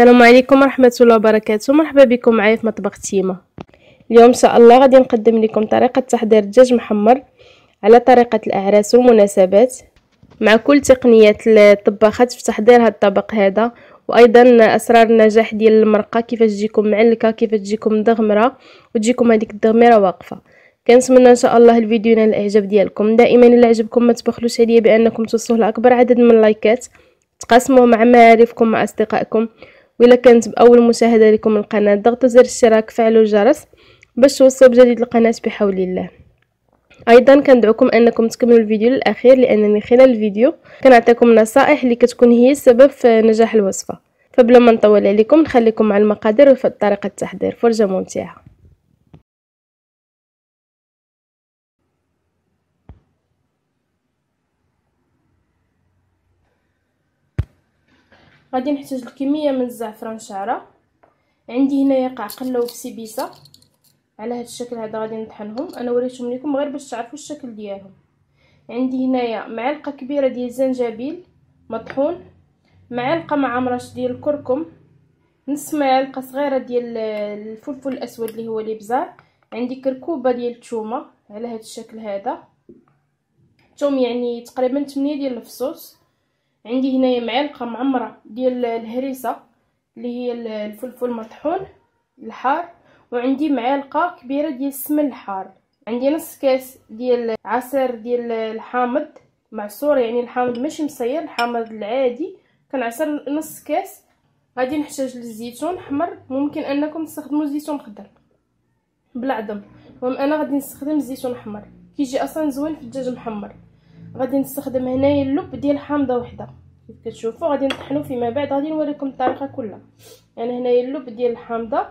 السلام عليكم ورحمه الله وبركاته. مرحبا بكم معايا في مطبخ تيما. اليوم ان شاء الله غادي نقدم لكم طريقه تحضير دجاج محمر على طريقه الاعراس والمناسبات، مع كل تقنيات الطباخات في تحضير هذا الطبق هذا، وايضا اسرار النجاح ديال المرقه، كيفاش تجيكم معلكه، كيفاش تجيكم مدغمره وتجيكم هذيك الدغميره واقفه. كنتمنى ان شاء الله الفيديو ينال الاعجاب ديالكم. دائما الا عجبكم ما تبخلوش عليا بانكم توصلوه لاكبر عدد من اللايكات، تقاسموا مع معارفكم مع اصدقائكم، والا كانت باول مشاهده لكم القناه ضغطوا زر الاشتراك فعلوا الجرس باش توصلوا بجديد القناه بحول الله. ايضا كندعوكم انكم تكملوا الفيديو للاخير، لانني خلال الفيديو كنعطيكم نصائح اللي كتكون هي السبب في نجاح الوصفه. فبلا ما نطول عليكم نخليكم مع المقادير وطريقه التحضير، فرجه ممتعه. غادي نحتاج الكميه من الزعفران شعره، عندي هنايا قاع قله وبسبيسه على هذا الشكل هذا، غادي نطحنهم. انا وريتهم لكم غير باش تعرفوا الشكل ديالهم. عندي هنايا معلقه كبيره ديال الزنجبيل مطحون، معلقه معمرش ديال الكركم، نص معلقه صغيره ديال الفلفل الاسود اللي هو الابزار، عندي كركوبه ديال الثومه على هذا الشكل هذا، الثوم يعني تقريبا 8 ديال الفصوص. عندي هنايا معلقه معمره ديال الهريسه اللي هي الفلفل مطحون الحار، وعندي معلقه كبيره ديال السمن الحار، عندي نص كاس ديال عصير ديال الحامض معصور، يعني الحامض ماشي مصير، الحامض العادي كنعصر نص كاس. غادي نحتاج الزيتون احمر، ممكن انكم تستخدموا زيتون خضر بالعظم، المهم انا غادي نستخدم الزيتون الاحمر كيجي اصلا زوين في الدجاج محمر. غادي نستخدم هنايا اللب ديال حامضه وحده كيف كتشوفوا، غادي نطحنو فيما بعد، غادي نوريكم الطريقه كلها. يعني هنايا اللب ديال الحامضه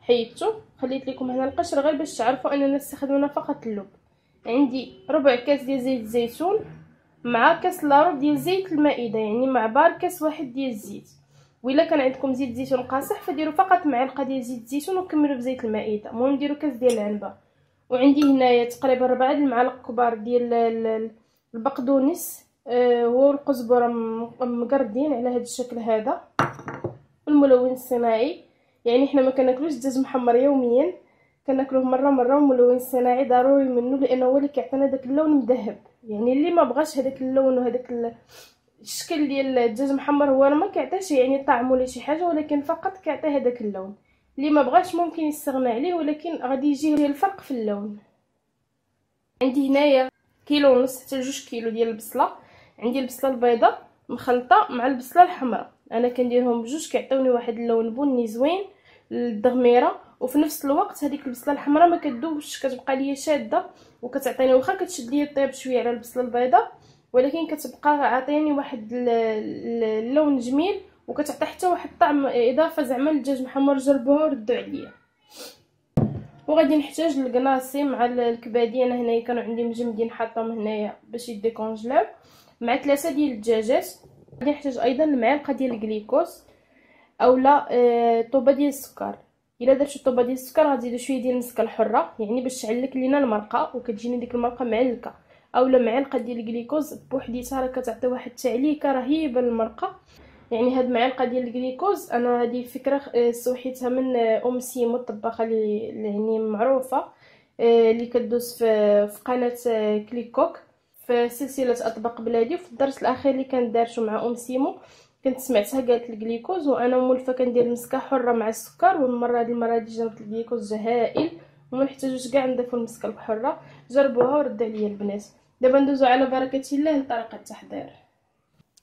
حيدتو، خليت لكم هنا القشر غير باش تعرفوا اننا استخدمنا فقط اللب. عندي ربع كاس ديال زيت الزيتون مع كاس لارو ديال زيت المائده، يعني معبار كاس واحد ديال الزيت، وإلا كان عندكم زيت زيتون قاصح فديروا فقط معلقه ديال زيت الزيتون وكملوا بزيت المائده. المهم ديروا كاس ديال العنبه. وعندي هنايا تقريبا 4 المعالق كبار ديال البقدونس والقزبره مقردين على هذا الشكل هذا، والملون الصناعي. يعني حنا ما كناكلوش الدجاج محمر يوميا، كناكلوه مره، والملون الصناعي ضروري منه لانه هو اللي كيعطينا داك اللون مذهب، يعني اللي ما بغاش هذاك اللون وهذاك الشكل ديال الدجاج محمر هو ما كيعطيش يعني طعم ولا شي حاجه، ولكن فقط كيعطي هذاك اللون. اللي ما بغاش ممكن يستغنى عليه، ولكن غادي يجي الفرق في اللون. عندي هنايا كيلو ونص حتى 2 كيلو ديال البصله، عندي البصله البيضاء مخلطه مع البصله الحمراء، انا كنديرهم بجوج كيعطيوني واحد اللون بني زوين للدغميره، وفي نفس الوقت هذيك البصله الحمراء ما كتذوبش، كتبقى ليا شاده وكتعطيني، واخا كتشد ليا الطياب شويه على البصله البيضاء، ولكن كتبقى عاطيني واحد اللون جميل، وكتعطي حتى واحد الطعم اضافه زعما للدجاج محمر. جربوه وردوا عليا. وغادي نحتاج القناصي مع الكبادي، انا هنايا كانوا عندي مجمدين حاطهم هنايا باش يديكونجلاو، مع 3 ديال الدجاجات. غادي نحتاج ايضا معلقه ديال الجليكوز اولا طوبه ديال السكر، الا درتو طوبه ديال السكر غتزيدوا شويه ديال المسكه الحره، يعني باش تعلك لينا المرقه وكتجيني ديك المرقه معلكه، اولا معلقه ديال الجليكوز بوحديتها راه كتعطي واحد التعليكه رهيبه للمرقه. يعني هاد معلقه ديال الجليكوز انا هذه فكره سوحيتها من ام سيمو الطباخه اللي يعني معروفه، اللي كدوز في قناه كليكوك في سلسله اطباق بلادي، وفي الدرس الاخير اللي كان دارته مع ام سيمو كنت سمعتها قالت الجليكوز، وانا مولفه كندير مسكه حره مع السكر، والمره هذه المره دي جابت الجليكوز هائل وما نحتاجوش كاع نضيفوا المسكه الحره. جربوها وردوا عليا البنات. دابا ندوزو على بركه الله لطريقه التحضير.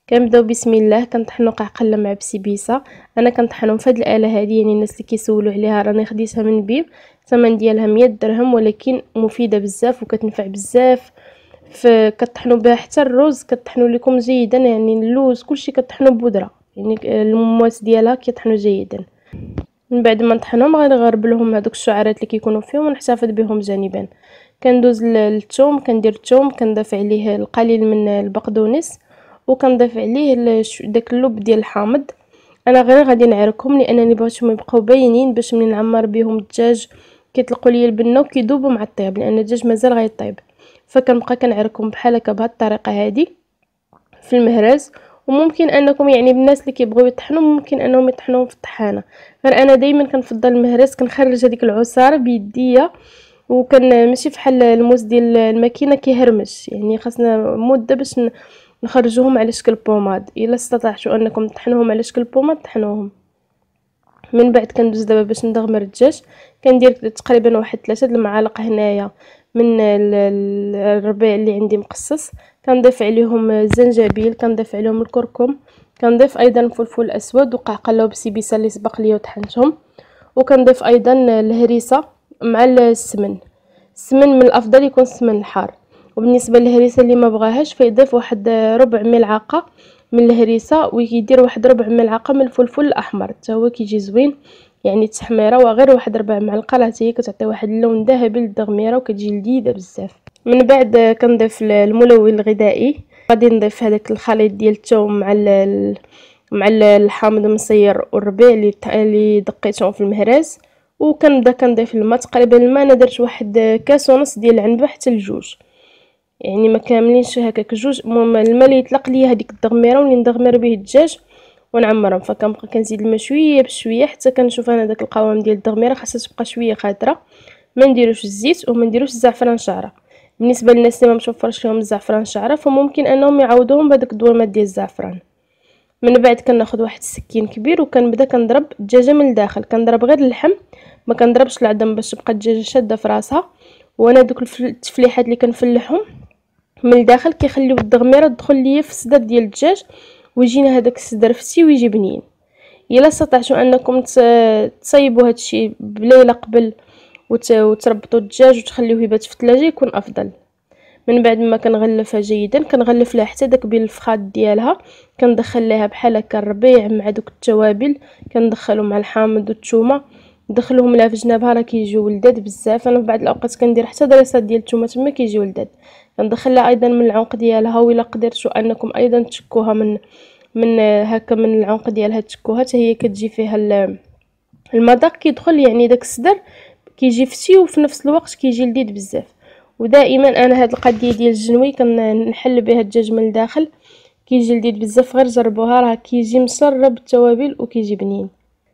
كنبداو بسم الله. كنطحنوا قاع قله مع بسبيسه، انا كنطحنهم في هذه الاله هذه، يعني الناس اللي كيسولوا عليها راني خديتها من بيب، الثمن ديالها 100 درهم، ولكن مفيده بزاف وكتنفع بزاف. كطحنوا بها حتى الرز كطحنوا لكم جيدا، يعني اللوز كلشي كطحنوا بودره، يعني المواس ديالها كيطحنوا جيدا. من بعد ما نطحنهم غنغرب لهم هذوك الشعرات اللي كيكونوا فيهم ونحتفظ بهم جانبا. كندوز للثوم، كندير الثوم كنضيف عليه القليل من البقدونس، وكنضيف عليه داك اللب ديال الحامض. انا غير غادي نعركهم لانني بغيتهم يبقاو باينين باش ملي نعمر بهم الدجاج كيطلقوا لي البنه وكيذوبوا مع الطياب، لان الدجاج مازال غيطيب. فكنبقى كنعركهم بحال هكا بهاد الطريقه هذه في المهراز، وممكن انكم يعني بالناس اللي كيبغيو يطحنوا ممكن انهم يطحنوهم في الطحانه، غير انا دائما كنفضل المهرس كنخرج هذيك العصاره بيديا، وكان ماشي بحال الموز ديال الماكينه كيهرمش، يعني خاصنا مده باش نخرجوهم على شكل بوماد. الا استطعتوا انكم تطحنوهم على شكل بوماد طحنوهم. من بعد كندوز دابا باش ندغمر الدجاج، كندير تقريبا واحد 3 د المعالق هنايا من الربيع اللي عندي مقصص، كنضيف عليهم الزنجبيل، كنضيف عليهم الكركم، كنضيف ايضا الفلفل اسود وقعقله وبسيبيسه اللي سبق لي وطحنتهم، وكنضيف ايضا الهريسه مع السمن. السمن من الافضل يكون السمن الحار، وبالنسبه للهريسه اللي ما بغاهاش فيضيف واحد ربع ملعقه من الهريسه ويدير واحد ربع ملعقه من الفلفل الاحمر حتى هو كيجي زوين، يعني التحميره، وغير واحد ربع معلقه راه هي كتعطي واحد اللون ذهبي للدغميره وكتجي لذيذه بزاف. من بعد كنضيف الملون الغذائي، غادي نضيف هذاك الخليط ديال الثوم مع الحامض المصير والربيع اللي دقيتهم في المهراس، وكنبدا كنضيف الماء. تقريبا الماء انا درت واحد كاس ونص ديال العنبه حتى لجوج، يعني ما كاملينش هكاك جوج. المهم الماء اللي يطلق ليا هذيك الدغميره واللي ندغمر به الدجاج ونعمرهم، فكنبقى كنزيد الماء شويه بشويه حتى كنشوف انا داك القوام ديال الدغميره، خاصها تبقى شويه خضره. ما نديروش الزيت وما نديروش الزعفران شعره، بالنسبه للناس اللي ما متوفرش لهم الزعفران شعره فممكن انهم يعوضوهم بهذوك الدوامات ديال الزعفران. من بعد كناخذ واحد السكين كبير وكنبدا كنضرب الدجاجه من الداخل، كنضرب غير اللحم ما كنضربش العظم باش تبقى الدجاجه شاده في راسها. وانا دوك التفليحات اللي كنفلحهم من الداخل كيخليو الدغميره تدخل ليا في الصدر ديال الدجاج ويجينا هذاك الصدر فتي ويجي بنين. الا استطعتوا انكم تصيبوا هادشي بليله قبل وتربطوا الدجاج وتخليوه يبات في الثلاجه يكون افضل. من بعد ما كنغلفها جيدا كنغلف لها حتى داك بين الفخاد ديالها، كندخل لها بحال هكا الربيع مع دوك التوابل، كندخلو مع الحامض والثومه، ندخلوهم لها في جنابها راه كيجيو ولداد بزاف. انا في بعض الاوقات كندير حتى دريسات ديال الثومه تما كيجيو ولداد. كندخل لها ايضا من العنق ديالها، ولا قدرتوا انكم ايضا تشكوها من هكا من العنق ديالها تشكوها حتى هي كتجي فيها المذاق كيدخل، يعني داك الصدر كيجي فتي وفي نفس الوقت كيجي لذيذ بزاف. ودائما انا هاد القضيه ديال الجنوي كنحل بها الدجاج من الداخل كيجي لذيذ بزاف، غير جربوها راه كيجي مسرب بالتوابل وكيجي بنين.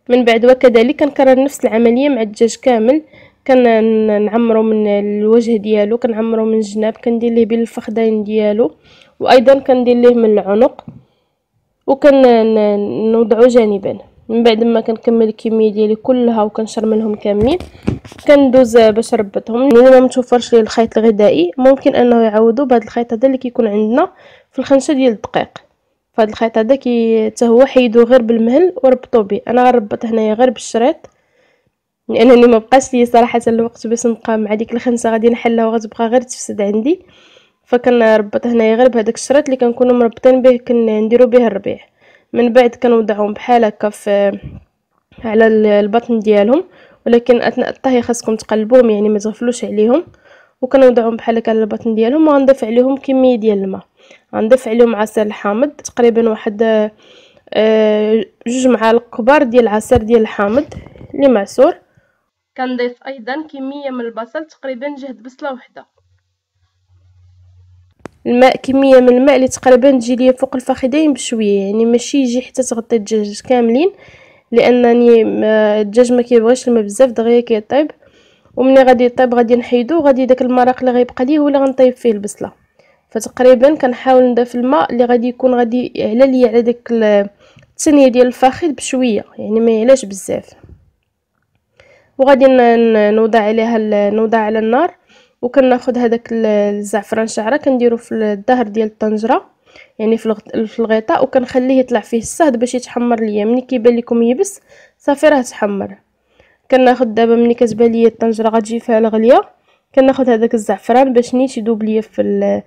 من بعد وكذلك كنكرر نفس العمليه مع الدجاج كامل، كنعمرو من الوجه ديالو، كنعمرو من الجناب، كندير ليه بين الفخذين ديالو، وايضا كندير ليه من العنق وكنوضعو جانبا. من بعد ما كنكمل الكميه ديالي كلها وكنشر منهم كاملين، كندوز باش نربطهم. الا ما متوفرش لي الخيط الغذائي ممكن انه يعوضوا بهذا الخيط هذا اللي كيكون عندنا في الخنشه ديال الدقيق. فهاد الخيط هذا حتى هو حيدوه غير بالمهل وربطوا به. انا غنربط هنايا غير بالشريط لانني ما بقاش لي صراحه الوقت باش نبقى مع ديك الخنسه غادي نحلها وغتبقى غير تفسد عندي، فكنربط هنايا غير بهذاك الشريط اللي كنكونوا مربطين به كنديروا به الربيع. من بعد كنوضعهم بحال هكا على البطن ديالهم، ولكن اثناء الطهي خاصكم تقلبوهم يعني ما تغفلوش عليهم، وكنوضعهم بحال هكا على البطن ديالهم. وغنضيف عليهم كميه ديال الماء، غنضيف عليهم عصير الحامض تقريبا واحد جوج معالق كبار ديال عصير ديال الحامض اللي معصور. كنضيف ايضا كميه من البصل تقريبا جهد بصله وحده. الماء كميه من الماء اللي تقريبا تجي ليا فوق الفخذين بشويه، يعني ماشي يجي حتى تغطي الدجاج كاملين لانني الدجاج ما كيبغيش الماء بزاف دغيا كيطيب، ومني غادي يطيب غادي نحيدو وغادي داك المرق اللي غيبقى ليه ولا غنطيب فيه البصله. فتقريبا كنحاول نضيف الماء اللي غادي يكون غادي يعلى ليا على داك التنيه ديال الفخذ بشويه، يعني ما يعلاش بزاف. وغادي نوضع عليها نوضع على النار، وكناخذ هذاك الزعفران شعره كنديرو في الظهر ديال الطنجره يعني في الغطاء، وكنخليه يطلع فيه الصهد باش يتحمر ليا. ملي كيبان لكم يبس صافي راه تحمر. كناخذ دابا ملي كتبان ليا الطنجره غتجي فيها الغليه، كناخذ هذاك الزعفران باش نيت يذوب ليا في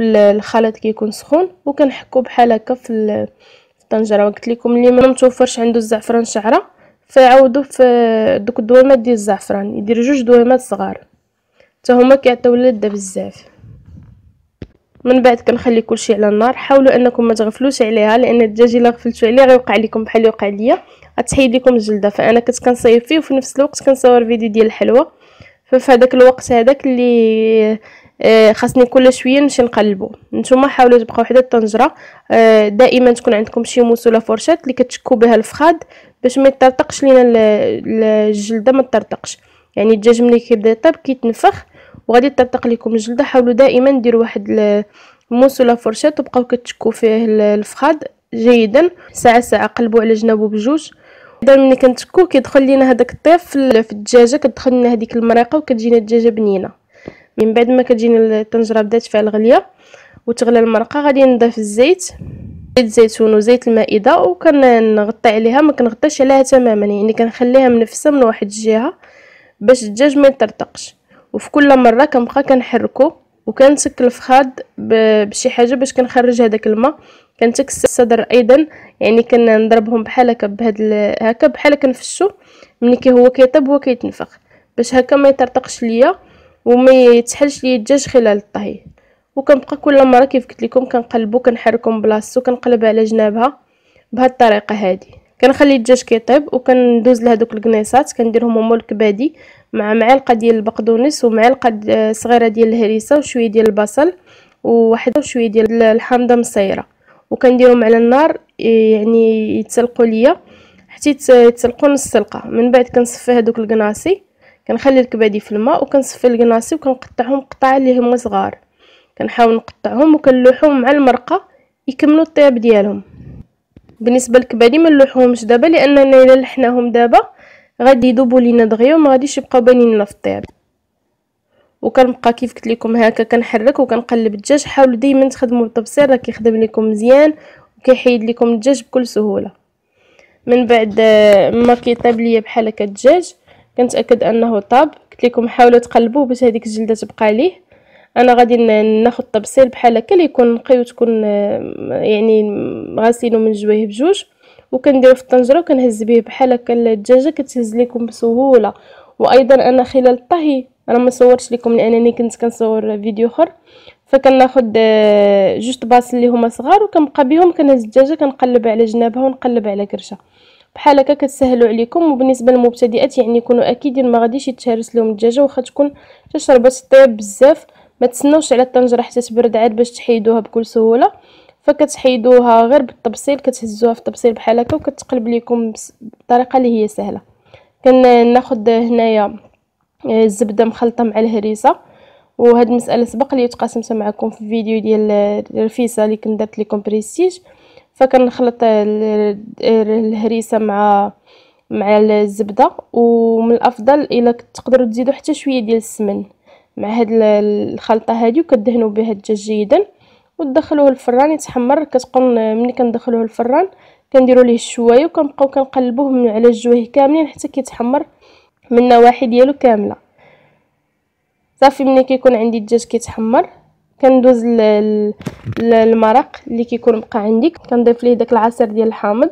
الخليط كيكون سخون، وكنحكو بحال هكا في الطنجره. وقلت لكم اللي ما متوفرش عنده الزعفران شعره فعوضوه في دوك الدويمات ديال الزعفران، يدير جوج دويمات صغار حتى هما كيعطيو لذه بزاف. من بعد كنخلي كلشي على النار، حاولوا انكم ما تغفلوش عليها لان الدجاج الا غفلتوا عليه غيوقع لكم بحال اللي وقع ليا، غتحيد لكم الجلده. فانا كنصايب فيه وفي نفس الوقت كنصور فيديو ديال الحلوه، في هذاك الوقت هذاك اللي خاصني كل شويه نمشي نقلبو. نتوما حاولوا تبقاو حدا الطنجره، دائما تكون عندكم شي موس ولا فرشات اللي كتشكوا بها الفخاد باش ما يطرطقش لينا الجلده، ما تطرطقش. يعني الدجاج ملي كيبدا يطيب كيتنفخ وغادي تطرطق لكم الجلده. حاولوا دائما ديروا واحد الموس ولا فرشاه وبقاو كتشكوا فيه الفخاد جيدا، ساعه ساعه قلبوا على جنابو بجوج. دابا ملي كنتشكو كيدخل لينا هذاك الطيف في الدجاجه، كتدخل لنا هذيك المريقه وكتجينا الدجاجه بنينه. من بعد ما كتجينا الطنجره بدات فيها الغليه وتغلى المرقه، غادي نضيف الزيت، زيت الزيتون وزيت المائده، وكنغطي عليها، ما كنغطيش عليها تماما، يعني كنخليها منفسه من واحد الجهه باش الدجاج ما يطرطقش. وفي كل مره كنبقى كنحركو وكنتك الفخاد بشي حاجه باش كنخرج هذاك الماء. كنتك الصدر ايضا، يعني كنضربهم بحال هكا بهاد هكا، بحال كنفشو ملي هو كيطيب هو كيتنفخ باش هكا ما يطرطقش ليا وما يتحلش ليا الدجاج خلال الطهي. وكنبقى كل مره كيف قلت لكم كنقلبو، كنحركو بلاصتو، كنقلب على جنابها بهاد الطريقه هادي. كنخلي الدجاج كيطيب وكندوز لهذوك الكنيصات، كنديرهم هما الكبادي مع معلقه ديال البقدونس ومعلقه صغيره ديال الهريسه وشويه ديال البصل وواحد وشويه ديال الحامضه مصيره، وكنديرهم على النار يعني يتسلقوا ليا حتى يتسلقوا نص السلقه. من بعد كنصفي هذوك القناصي، كنخلي الكبادي في الماء وكنصفي القناصي وكنقطعهم قطع اللي هما صغار، كنحاول نقطعهم وكنلوحهم مع المرقه يكملوا الطياب ديالهم. بالنسبه للكبادي ما نلوحوهمش دابا، لاننا الا لحناهم دابا غادي يذوبوا لينا دغيا وما غاديش يبقاو باينين لنا في الطياب. وكنبقى كيف قلت لكم هكا كنحرك وكنقلب الدجاج. حاولوا دائما تخدموا بالطبسير، راه كيخدم لكم مزيان وكيحيد لكم الدجاج بكل سهوله. من بعد ما كيطيب ليا بحال هكا الدجاج كنتاكد انه طاب. قلت لكم حاولوا تقلبوه باش هذيك الجلده تبقى ليه. انا غادي ناخذ طبسيل بحال هكا اللي يكون نقي وتكون يعني غاسينو من جويه بجوج، وكنديرو في الطنجره وكنهز به بحال هكا. الدجاجه كتهز لكم بسهوله. وايضا انا خلال الطهي انا ما صورتش لكم لانني كنت كنصور فيديو اخر، فكناخذ جوج طباسل اللي هما صغار وكنبقى بهم كنهز الدجاجه كنقلب على جنابها ونقلب على كرشه بحال هكا. كتسهلوا عليكم. وبالنسبه للمبتدئات يعني يكونوا اكيدين ما غاديش يتهرس لهم الدجاجه، واخا تكون تشربات الطياب بزاف ما تسناوش على الطنجره حتى تبرد عاد باش تحيدوها بكل سهوله. فكتحيدوها غير بالطبسيل، كتهزوها في الطبسيل بحال هكا وكتقلب لكم بطريقه اللي هي سهله. كناخذ هنايا الزبده مخلطه مع الهريسه، وهاد المساله سبق لي تقاسمتها معكم في فيديو ديال الرفيسه اللي كنت درت لكم بريستيج. فكنخلط الهريسه مع الزبده، ومن الافضل الا تقدروا تزيدوا حتى شويه ديال السمن مع هاد الخلطه هادي، وكدهنوا بها الدجاج جيدا وتدخلوه الفران يتحمر. كتكون ملي كندخلوه الفران كنديروا ليه الشوايه وكنبقاو كنقلبوه على الجوه كاملين حتى كيتحمر من النواحي ديالو كامله. صافي ملي كيكون عندي الدجاج كيتحمر كندوز للمرق اللي كيكون بقى عندي، كنضيف ليه داك العصير ديال الحامض،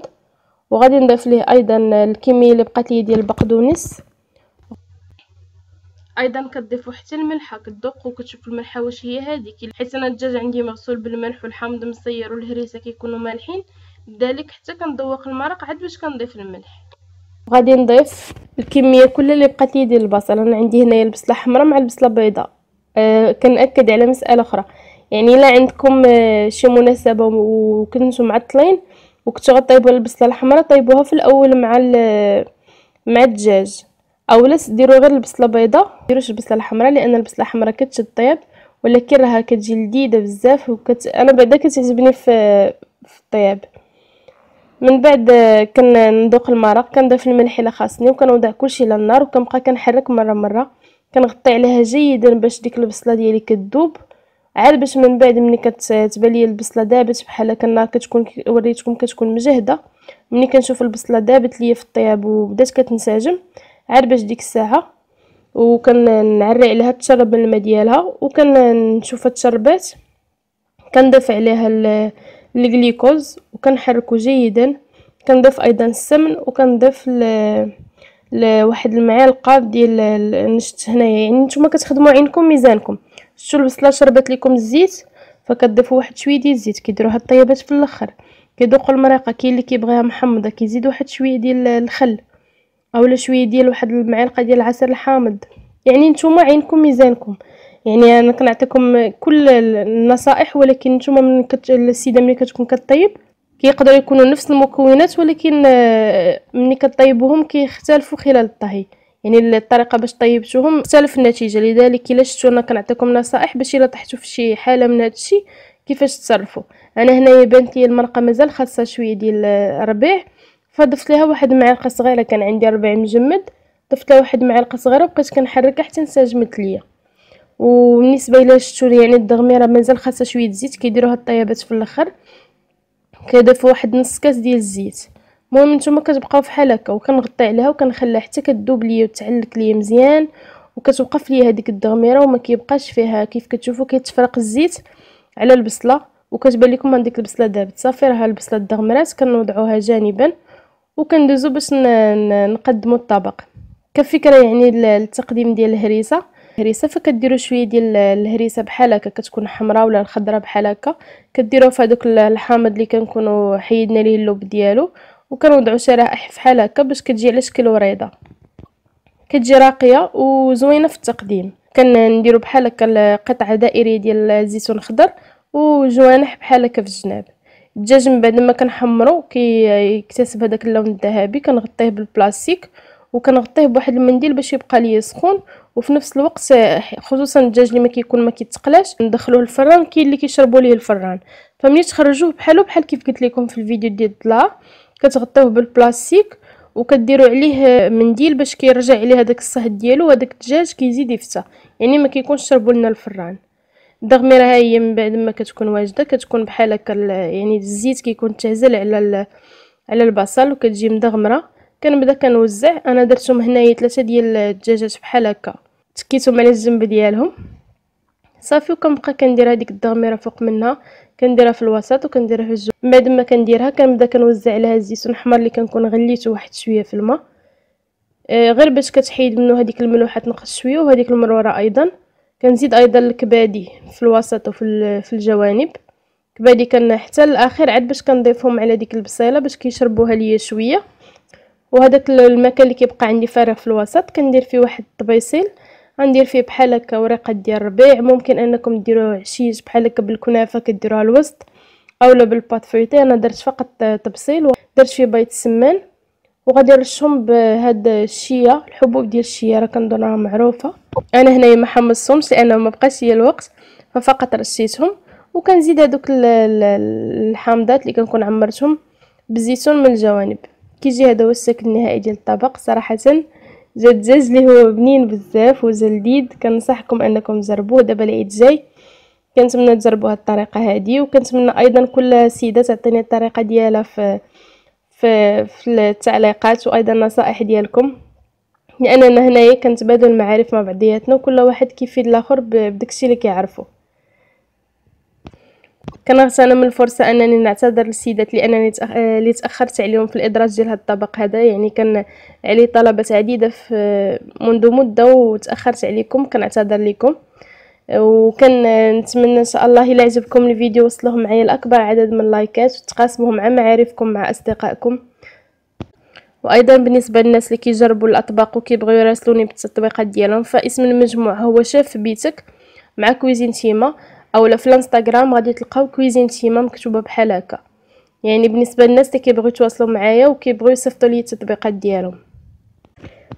وغادي نضيف ليه ايضا الكميه اللي بقات لي ديال البقدونس. ايضا كتضيفوا حتى الملح، كتذوق وكتشوف الملحه واش هي هذيك، حيت انا الدجاج عندي مغسول بالملح والحامض مصير والهريسه كيكونوا مالحين، لذلك حتى كنذوق المرق عاد باش كنضيف الملح. غادي نضيف الكميه كلها اللي بقات لي ديال البصل. انا عندي هنايا البصله حمراء مع البصله بيضاء. كنأكد على مساله اخرى، يعني الا عندكم شي مناسبه وكنتو معطلين وكنتو غطيبوا البصله الحمراء، طيبوها في الاول مع الدجاج، اولا ديروا غير البصله البيضاء، ما ديروش البصله الحمراء، لان البصله الحمراء كتشد الطياب ولكن راها كتجي لذيذه بزاف انا بعدا كتعجبني في الطياب. من بعد كنذوق المرق، كنضيف الملح الا خاصني، وكنوضع كلشي على النار وكنبقى كنحرك مره، كنغطي عليها جيدا باش ديك البصله ديالي كتذوب عاد باش من بعد ملي كتبان لي البصله دابت بحال هكا. النار كتكون وريتكم كتكون مجهده، ملي كنشوف البصله دابت لي في الطياب وبدات كتنسجم عاد باش ديك الساعه، وكنعري عليها تشرب الماء ديالها، وكنشوفها تشربات كنضيف عليها الجليكوز وكنحركو جيدا. كنضيف ايضا السمن، وكنضيف لواحد المعلقه ديال النشت هنايا، يعني نتوما كتخدموا عينكم ميزانكم. شتو البصله شربت لكم الزيت، فكتضيفوا واحد شويه ديال الزيت، كيديروا هاد الطيبات في الاخر، كيذوقوا المريقه. كاين اللي كيبغيها محمضه كيزيد واحد شويه ديال الخل اولا شويه ديال واحد المعلقه ديال العسل الحامض، يعني نتوما عينكم ميزانكم. يعني انا كنعطيكم كل النصائح، ولكن نتوما من السيده ملي كتكون كطيب كيقدروا يكونوا نفس المكونات، ولكن ملي كطيبوهم كيختلفوا خلال الطهي، يعني الطريقه باش طيبتوهم اختلف النتيجه. لذلك الا شفتوا انا كنعطيكم نصائح باش الا طحتوا في شي حاله من هادشي كيفاش تصرفوا. انا هنايا بانت لي المرقه مازال خاصها شويه ديال الربيع، فضفت لها واحد معلقه صغيره، كان عندي ربيع مجمد ضفت لها واحد معلقه صغيره وبقيت كنحرك حتى انسجمت ليا. وبالنسبه الا شفتوا يعني الدغميره مازال خاصها شويه الزيت، كيديروها الطيابات في الاخر كيضيفوا واحد نص كاس ديال الزيت. المهم نتوما كتبقاو فحال هكا وكنغطي عليها وكنخليها حتى كتذوب ليا وتعلك ليا مزيان، وكتوقف ليا هذيك الدغميره وما كيبقاش فيها. كيف كتشوفوا كيتفرق الزيت على البصله وكتبان لكم هذيك البصله ذابت، صافي راه البصله الدغمرات كنوضعوها جانبا وكندوزو باش نقدموا الطبق. كفكره يعني التقديم ديال الهريسه فكديروا شويه ديال الهريسه بحال هكا، كتكون حمراء ولا الخضراء بحال هكا، كديروها في هذوك الحامض اللي كنكونوا حيدنا ليه اللوب ديالو، وكنوضعوا شرائح بحال هكا باش كتجي على شكل وريضه، كتجي راقيه وزوينه في التقديم. كنديروا بحال هكا قطعه دائريه ديال الزيتون الخضر وجوانح بحال هكا في الجناب. الدجاج من بعد ما كنحمروا كيكتسب هذاك اللون الذهبي كنغطيه بالبلاستيك وكنغطيه بواحد المنديل باش يبقى ليا سخون، وفي نفس الوقت خصوصا الدجاج اللي ما كيكون ما كيتقلاش ندخلوه للفران، كاين اللي كيشربوا ليه الفران، فملي تخرجوه بحالو بحال كيف قلت لكم في الفيديو ديال الضلا كتغطيوه بالبلاستيك وكديروا عليه منديل باش كيرجع عليه هذاك الصهد ديالو وهذاك الدجاج كيزيد يفتى، يعني ما كيكونش شربوا لنا الفران. الدغميره ها هي من بعد ما كتكون واجده كتكون بحال هكا، يعني الزيت كيكون تهزل على البصل وكتجي مدغمره. كنبدا كنوزع، انا درتهم هنايا 3 ديال الدجاجات بحال هكا تكيتهم على الجنب ديالهم صافي، وكنبقى كندير هذيك الدغميره فوق منها كنديرها في الوسط وكنديرها في الجنب. من بعد ما كنديرها كنبدا كنوزع عليها الزيتون الاحمر اللي كنكون غليته واحد شويه في الماء، غير باش كتحيد منه هذيك الملوحه تنقص شويه، وهذيك المروره ايضا كنزيد ايضا الكبادي في الوسط وفي الجوانب، كبادي كن حتى الاخر عاد باش كنضيفهم على ديك البصيله باش كيشربوها ليا شويه. وهذاك المكان اللي كيبقى عندي فارغ في الوسط كندير فيه واحد الطبيصيل، غندير فيه بحال هكا ورقه ديال الربيع، ممكن انكم ديروه عشيش بحال هكا بالكنافه كديروها الوسط اولا بالباط فويتي. انا درت فقط تبصيل ودرت فيه بيض السمان وغادي نرشهم بهاد الشيه، الحبوب ديال الشيه راه كنظن راه معروفه، انا هنايا ما حمصتهمش لانه ما بقاش ليا الوقت ففقط رشيتهم. وكنزيد هذوك الحامضات اللي كنكون عمرتهم بالزيتون من الجوانب، كيجي هذا هو الشكل النهائي ديال الطبق. صراحه جا الدجاج اللي هو بنين بزاف وجلديد، كنصحكم انكم تجربوه دابا العيد الجاي، كنتمنى تجربوا هذه الطريقه هذه، وكنتمنى ايضا كل سيده تعطيني الطريقه ديالها في التعليقات، وايضا النصائح ديالكم، لاننا هنايا كنتبادل المعارف مع بعضياتنا وكل واحد كيفيد الاخر بداكشي اللي كيعرفو. كنغتنم من الفرصه انني نعتذر للسيدات لانني تاخرت عليهم في الادراج ديال هذا الطبق هذا، يعني كان عليه طلبات عديده منذ مده وتاخرت عليكم، كنعتذر لكم. وكنتمنى ان شاء الله الا عجبكم الفيديو وصلوه معايا لاكبر عدد من اللايكات وتقاسموه مع معارفكم مع اصدقائكم. وايضا بالنسبه للناس اللي كيجربوا الاطباق وكيبغيو يراسلوني بالتطبيقات ديالهم، فاسم المجموعه هو شاف بيتك مع كويزين تيما، اولا في الانستغرام غادي تلقاو كويزين تيما مكتوبه بحال هكا. يعني بالنسبه للناس اللي كيبغيو يتواصلوا معايا وكيبغيو يصيفطوا لي التطبيقات ديالهم.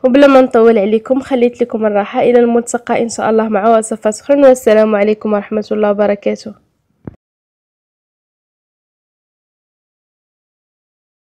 وبلا ما نطول عليكم خليت لكم الراحه، الى الملتقى ان شاء الله مع وصفات اخرى، والسلام عليكم ورحمه الله وبركاته.